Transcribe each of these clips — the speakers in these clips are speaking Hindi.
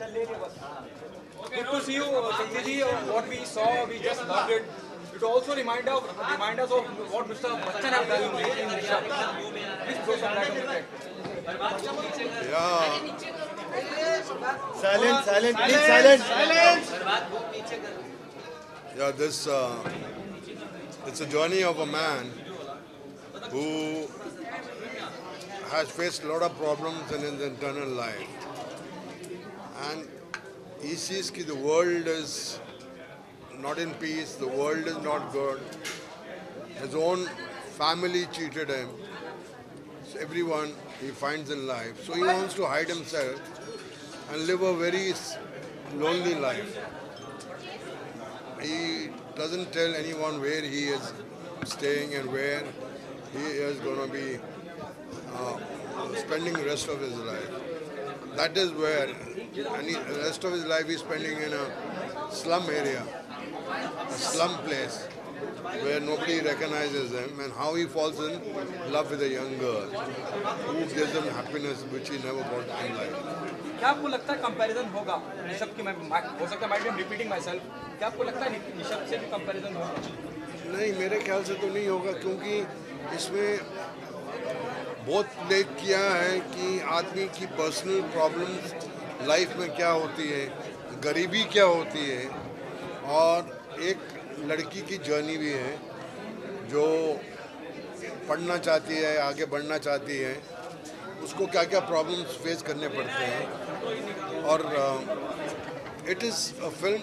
Good to see you, Shakti ji. What we saw, we just loved it. It also remind us of what Mr. Bachchan has done in Nishabh. Please throw some light on that. Yeah. Silence. Please silence. Yeah, this it's a journey of a man who has faced a lot of problems in his internal life. And he sees that the world is not in peace, the world is not good. His own family cheated him. So everyone he finds in life. So he wants to hide himself and live a very lonely life. He doesn't tell anyone where he is staying and where he is going to be spending the rest of his life. That is where, and the rest of his life he's spending in a slum area, a slum place where nobody recognizes him, and how he falls in love with a young girl who gives him happiness which he never got in life. क्या आपको लगता है कंपैरिजन होगा निशब्द की? मैं हो सकता है might be repeating myself. क्या आपको लगता है निशब्द से भी कंपैरिजन होगा? नहीं, मेरे ख्याल से तो नहीं होगा, क्योंकि इसमें बहुत उल्लेख किया है कि आदमी की पर्सनल प्रॉब्लम्स लाइफ में क्या होती है, गरीबी क्या होती है, और एक लड़की की जर्नी भी है जो पढ़ना चाहती है, आगे बढ़ना चाहती है, उसको क्या क्या प्रॉब्लम्स फेस करने पड़ते हैं. और it is a film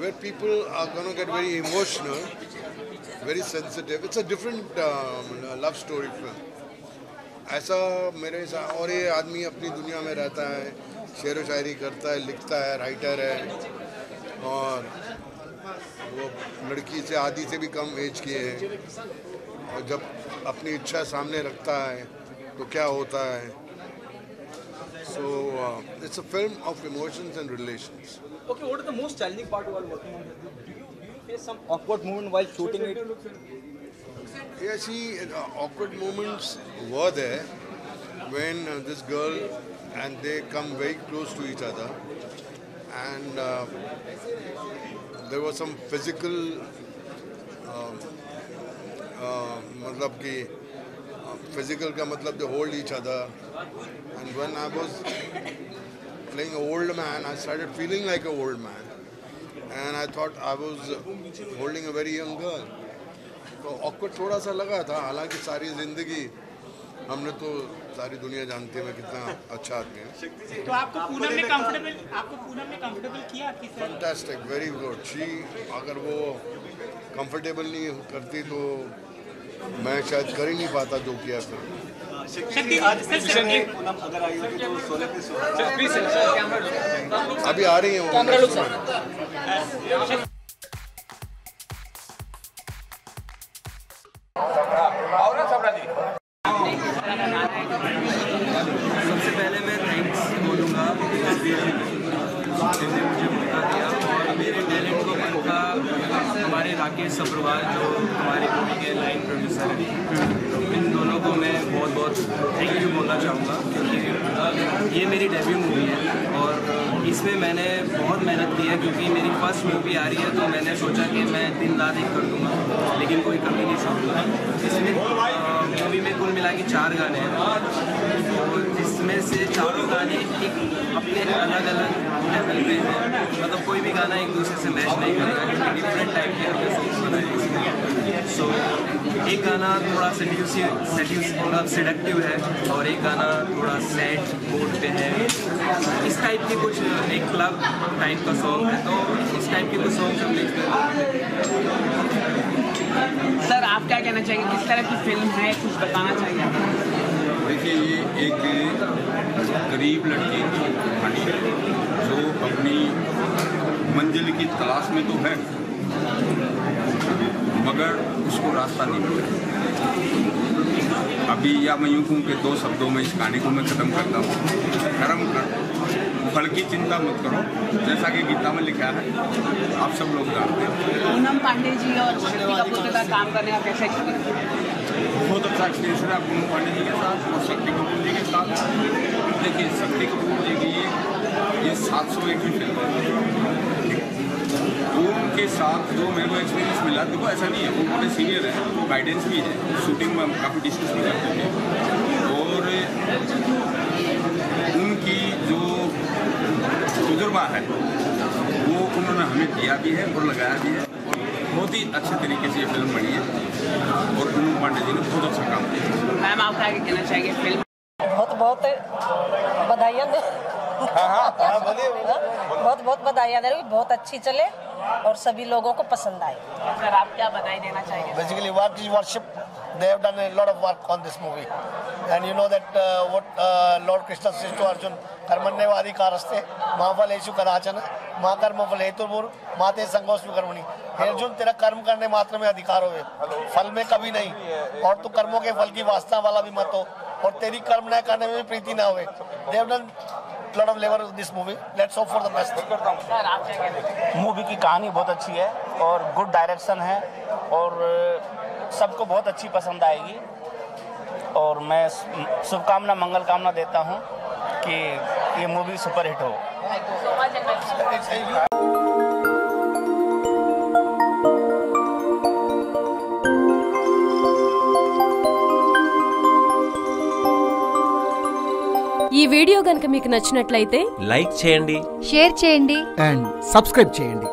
where people are gonna get very emotional, very sensitive. It's a different love story film, ऐसा मेरे हिसाब. और ये आदमी अपनी दुनिया में रहता है, शेर व शायरी करता है, लिखता है, राइटर है, और वो लड़की से आधी से भी कम एज की है. और जब अपनी इच्छा सामने रखता है तो क्या होता है. So it's a film of emotions and relations. Okay, what is the most challenging part you are working on? Do you face some awkward moment while shooting it? Yeah, see, awkward moments were there when this girl and they come very close to each other, and there was some physical matlab ki physical ka matlab they hold each other. And when I was playing an old man, I started feeling like an old man, and I thought I was holding a very young girl. So awkward thoda sa laga tha, halanki sari zindagi हमने तो सारी दुनिया जानते हैं मैं कितना अच्छा आदमी है. तो आपको पूनम ने कंफर्टेबल किया कि sir? Fantastic, very good. She अगर वो comfortable नहीं करती तो मैं शायद कर ही नहीं पाता जो किया था. अभी आ रही है. सबसे पहले मैं थैंक्स बोलूँगा जिसने मुझे मौका दिया, और मेरे टैलेंट को मौका हमारे राकेश सब्रवाल जो हमारे मूवी के लाइन प्रोड्यूसर हैं, इन दोनों को मैं बहुत बहुत थैंक यू बोलना चाहूँगा, क्योंकि ये मेरी डेब्यू मूवी है और इसमें मैंने बहुत मेहनत की है. क्योंकि मेरी फर्स्ट मूवी आ रही है तो मैंने सोचा कि मैं दिन रात एक कर दूँगा, लेकिन कोई कमी नहीं छोड़ूंगा. इसमें मूवी में कुल मिला के 4 गाने हैं, जिसमें से चारों गाने एक अपने अलग अलग लेवल पे हैं. मतलब कोई भी गाना एक दूसरे से मैच नहीं करेगा, क्योंकि डिफरेंट टाइप के हमने सॉन्ग्स बनाए. सो एक गाना थोड़ा सेडक्टिव है और एक गाना थोड़ा सैड मूड पे है. इस टाइप की कुछ एक क्लब टाइप का सॉन्ग है, तो इस टाइप के कुछ सॉन्ग हम मिक्स कर. सर आप क्या कहना चाहेंगे, किस तरह की फिल्म है, कुछ बताना चाहिए? देखिए, ये एक गरीब लड़की की कहानी है जो अपनी मंजिल की तलाश में तो है मगर उसको रास्ता नहीं मिल रहा. अभी या मैं यूँ कहूँ कि 2 शब्दों में इस कहानी को मैं ख़त्म करता हूँ. कर्म कर, फल की चिंता मत करो, जैसा कि गीता में लिखा है, आप सब लोग जानते हैं. पूनम पांडे जी और शक्ति कपूर के साथ काम करने का कैसा एक्सपीरियंस? बहुत अच्छा एक्सपीरियंस है पूनम पांडे जी के साथ और शक्ति कपूर जी के साथ. देखिए, शक्ति कपूर जी की ये 701 की फिल्म है। पूनम के साथ जो मेरे को एक्सपीरियंस मिला, देखो ऐसा नहीं है, वो मेरे सीनियर है, वो गाइडेंस भी है, शूटिंग में काफ़ी डिस्कस भी करते हैं और उनकी जो तजुर्बा है वो उन्होंने हमें दिया भी है और लगाया भी है। बहुत ही अच्छे तरीके से ये फिल्म बनी है और उन्होंने पांडे जी ने बहुत अच्छा काम किया। मैम आपका आगे कहना चाहिए फिल्म बहुत बधाइयाँ दे। हाँ, बहुत बधाइयाँ दे रही, बहुत अच्छी चले और सभी लोगों को पसंद आए। सर आप क्या बधाई देना चाहिए? Basically, worship. They have done a lot of work on this movie, and you know that what Lord Krishna says to Arjun, "Karmanne vadi karaste, mahafaleshu karachana, mahakarma phaleturbur, maate sangoshu karmani." Arjun, तेरा कर्म करने मात्र में अधिकार होए, फल में कभी नहीं, और तू कर्मों के फल की वासना वाला भी मत हो, और तेरी कर्म न करने में भी प्रीति ना होए। They have done a lot of labor in this movie. Let's hope for the best. Movie की कहानी बहुत अच्छी है और good direction है और सबको बहुत अच्छी पसंद आएगी और मैं शुभकामना मंगल कामना देता हूं कि ये मूवी सुपरहिट हो। ఈ వీడియో గనుక మీకు నచ్చినట్లయితే లైక్ చేయండి, షేర్ చేయండి అండ్ సబ్స్క్రైబ్ చేయండి।